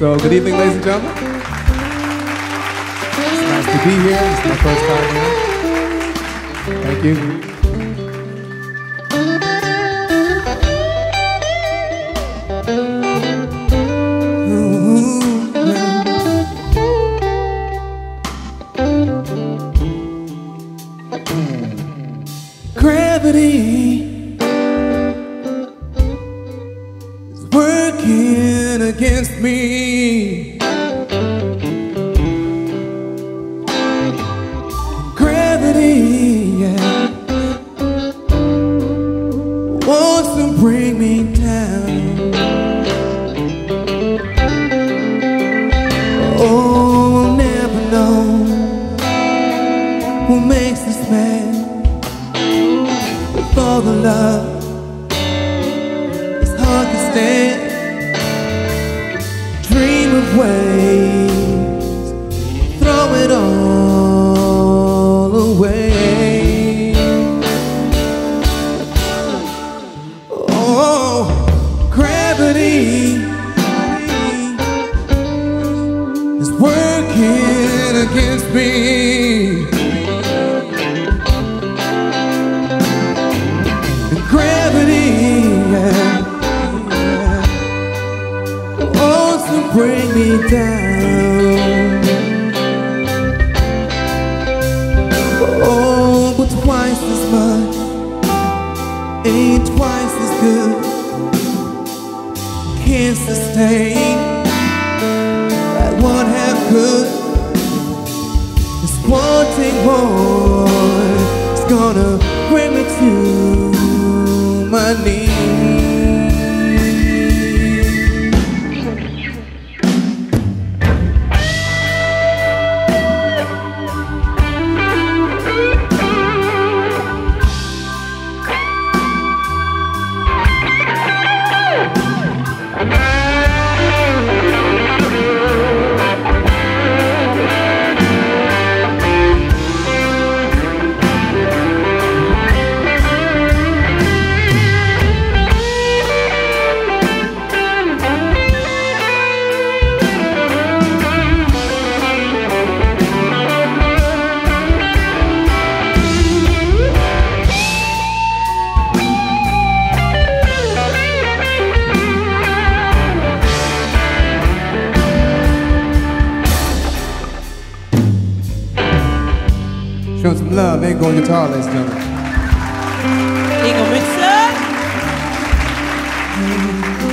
So good evening, ladies and gentlemen. It's nice to be here. It's my first time here. Thank you. Gravity is working against me. Gravity, yeah, wants to bring me down. Oh, I'll never know who makes this man. All the love is hard to stand. Dream of ways, throw it all away. Oh, gravity is working against me. Bring me down. Oh, but twice as much ain't twice as good. Can't sustain that one half good. This wanting more is gonna bring me to my knees. Show some love, Ego on guitar, ladies and gentlemen. Ego Mixer.